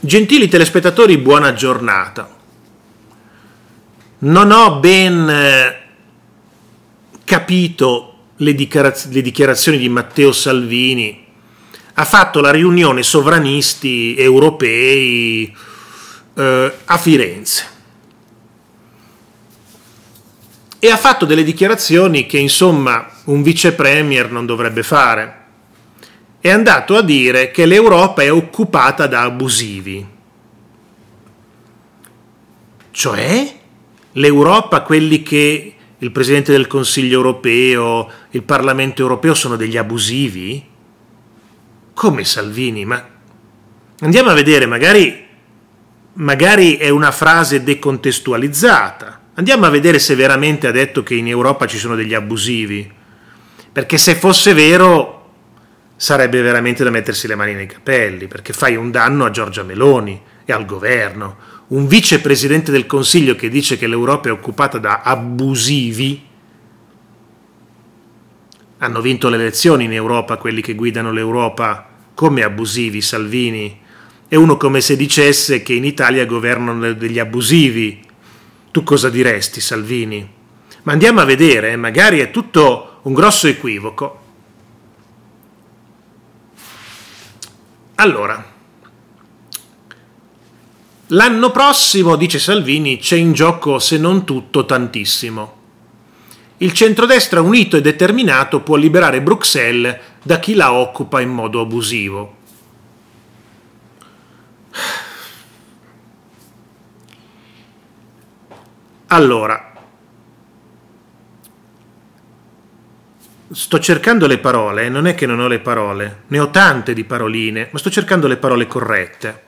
Gentili telespettatori, buona giornata. Non ho ben capito le dichiarazioni di Matteo Salvini. Ha fatto la riunione sovranisti europei a Firenze e ha fatto delle dichiarazioni che, insomma, un vice premier non dovrebbe fare. È andato a dire che l'Europa è occupata da abusivi. Cioè, l'Europa, quelli che il Presidente del Consiglio europeo, il Parlamento europeo sono degli abusivi? Come Salvini? Ma andiamo a vedere, magari è una frase decontestualizzata. Andiamo a vedere se veramente ha detto che in Europa ci sono degli abusivi. Perché se fosse vero, sarebbe veramente da mettersi le mani nei capelli, perché fai un danno a Giorgia Meloni e al governo. Un vicepresidente del Consiglio che dice che l'Europa è occupata da abusivi. Hanno vinto le elezioni in Europa quelli che guidano l'Europa come abusivi, Salvini. È uno come se dicesse che in Italia governano degli abusivi. Tu cosa diresti, Salvini? Ma andiamo a vedere, magari è tutto un grosso equivoco. Allora, l'anno prossimo, dice Salvini, c'è in gioco, se non tutto, tantissimo. Il centrodestra unito e determinato può liberare Bruxelles da chi la occupa in modo abusivo. Allora, sto cercando le parole, non è che non ho le parole, ne ho tante di paroline, ma sto cercando le parole corrette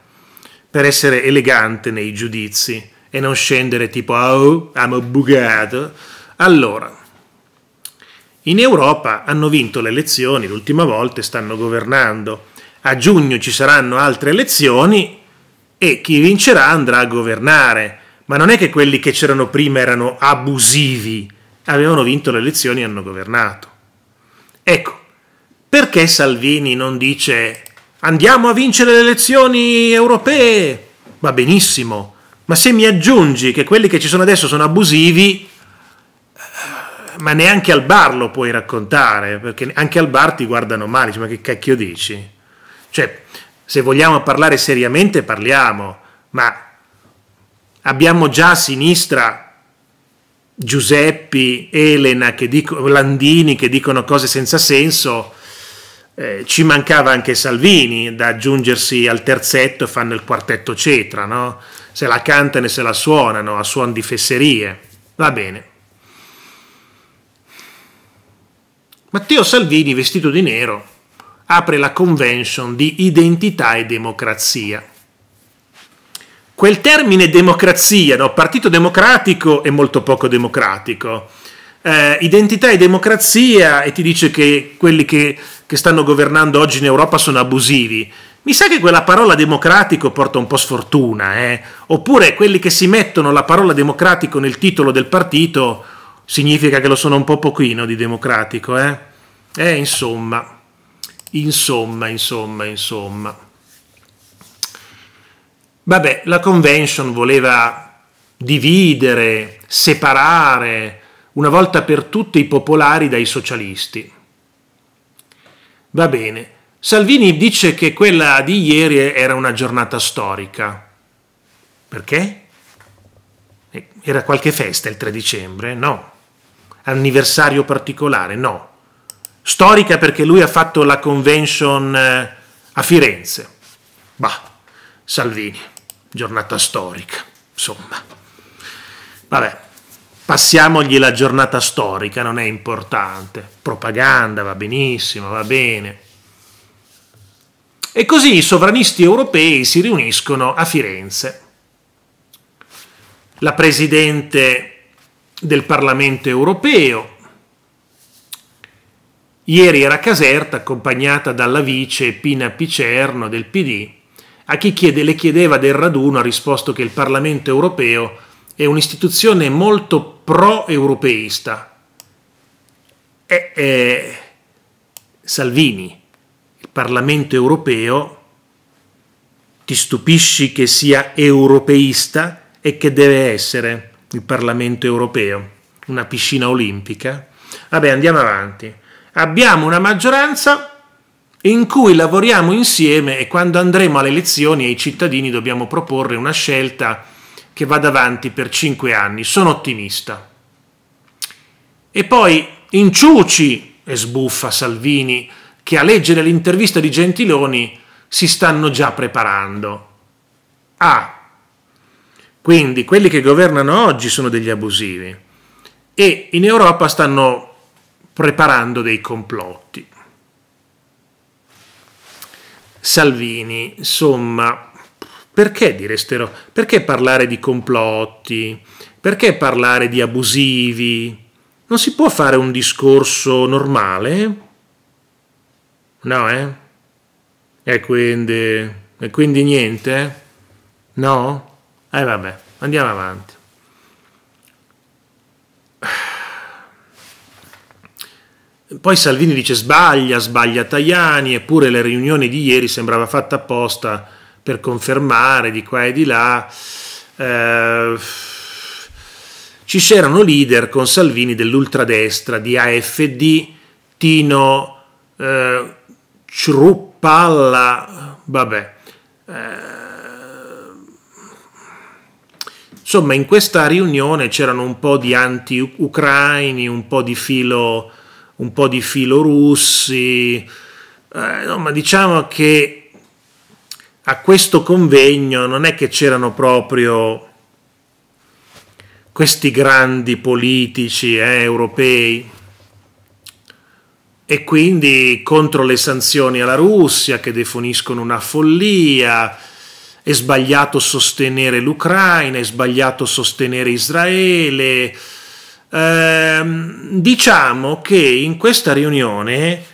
per essere elegante nei giudizi e non scendere tipo «Oh, amo bugato». Allora, in Europa hanno vinto le elezioni, l'ultima volta, e stanno governando. A giugno ci saranno altre elezioni e chi vincerà andrà a governare. Ma non è che quelli che c'erano prima erano abusivi, avevano vinto le elezioni e hanno governato. Ecco, perché Salvini non dice andiamo a vincere le elezioni europee? Va benissimo, ma se mi aggiungi che quelli che ci sono adesso sono abusivi, ma neanche al bar lo puoi raccontare, perché anche al bar ti guardano male, dici, ma che cacchio dici? Cioè, se vogliamo parlare seriamente parliamo, ma abbiamo già a sinistra Giuseppi, Elena Landini che dicono cose senza senso, ci mancava anche Salvini da aggiungersi al terzetto, fanno il quartetto cetra, no? Se la cantano e se la suonano a suon di fesserie. Va bene. Matteo Salvini, vestito di nero, apre la convention di Identità e Democrazia. Quel termine democrazia, no? Partito democratico è molto poco democratico. Identità e democrazia, e ti dice che quelli che stanno governando oggi in Europa sono abusivi. Mi sa che quella parola democratico porta un po' sfortuna, eh? Oppure quelli che si mettono la parola democratico nel titolo del partito significa che lo sono un po' pochino di democratico, eh? Insomma. Vabbè, la convention voleva dividere, separare una volta per tutte i popolari dai socialisti. Va bene. Salvini dice che quella di ieri era una giornata storica. Perché? Era qualche festa il 3 dicembre? No. Anniversario particolare? No. Storica perché lui ha fatto la convention a Firenze. Bah, Salvini, giornata storica, insomma. Vabbè, passiamogli la giornata storica, non è importante. Propaganda, va benissimo, va bene. E così i sovranisti europei si riuniscono a Firenze. La Presidente del Parlamento europeo ieri era a Caserta, accompagnata dalla vice Pina Picerno del PD. A chi le chiedeva del raduno ha risposto che il Parlamento europeo è un'istituzione molto pro-europeista. Salvini, il Parlamento europeo ti stupisci che sia europeista e che deve essere il Parlamento europeo una piscina olimpica? Vabbè, andiamo avanti. Abbiamo una maggioranza in cui lavoriamo insieme e quando andremo alle elezioni ai cittadini dobbiamo proporre una scelta che vada avanti per 5 anni. Sono ottimista. E poi inciuci e sbuffa Salvini, che a leggere l'intervista di Gentiloni si stanno già preparando. Quindi quelli che governano oggi sono degli abusivi e in Europa stanno preparando dei complotti. Salvini, insomma, perché dire stereo? Perché parlare di complotti? Perché parlare di abusivi? Non si può fare un discorso normale? No, eh? E quindi niente? No? Vabbè, andiamo avanti. Poi Salvini dice sbaglia Tajani, eppure la riunione di ieri sembrava fatta apposta per confermare di qua e di là. Ci c'erano leader con Salvini dell'ultradestra, di AFD, Tino, Chrupalla, vabbè. Insomma, in questa riunione c'erano un po' di anti-ucraini, un po' di filo russi. Ma diciamo che a questo convegno non è che c'erano proprio questi grandi politici europei, e quindi contro le sanzioni alla Russia che definiscono una follia, è sbagliato sostenere l'Ucraina, è sbagliato sostenere Israele. Diciamo che in questa riunione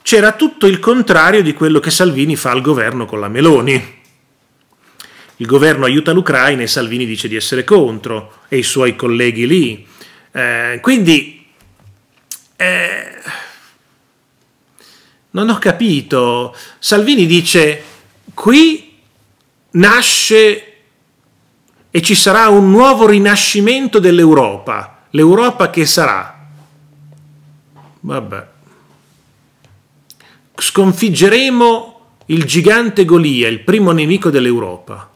c'era tutto il contrario di quello che Salvini fa al governo con la Meloni. Il governo aiuta l'Ucraina e Salvini dice di essere contro, e i suoi colleghi lì. Quindi non ho capito. Salvini dice qui nasce e ci sarà un nuovo rinascimento dell'Europa, l'Europa che sarà. Vabbè. Sconfiggeremo il gigante Golia, il primo nemico dell'Europa.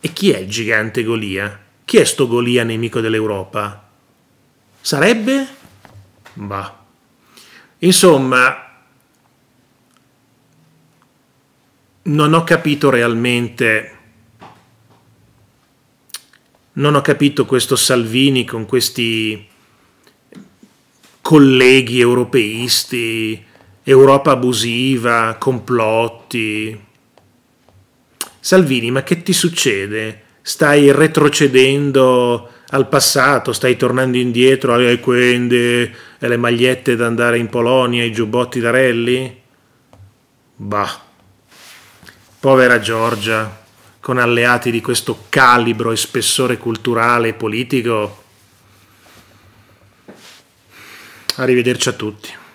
E chi è il gigante Golia? Chi è sto Golia nemico dell'Europa? Sarebbe? Bah. Insomma, non ho capito questo Salvini con questi colleghi europeisti, Europa abusiva, complotti. Salvini, ma che ti succede? Stai retrocedendo al passato, stai tornando indietro alle quende, alle magliette da andare in Polonia, ai giubbotti da rally? Bah, povera Giorgia, con alleati di questo calibro e spessore culturale e politico. Arrivederci a tutti.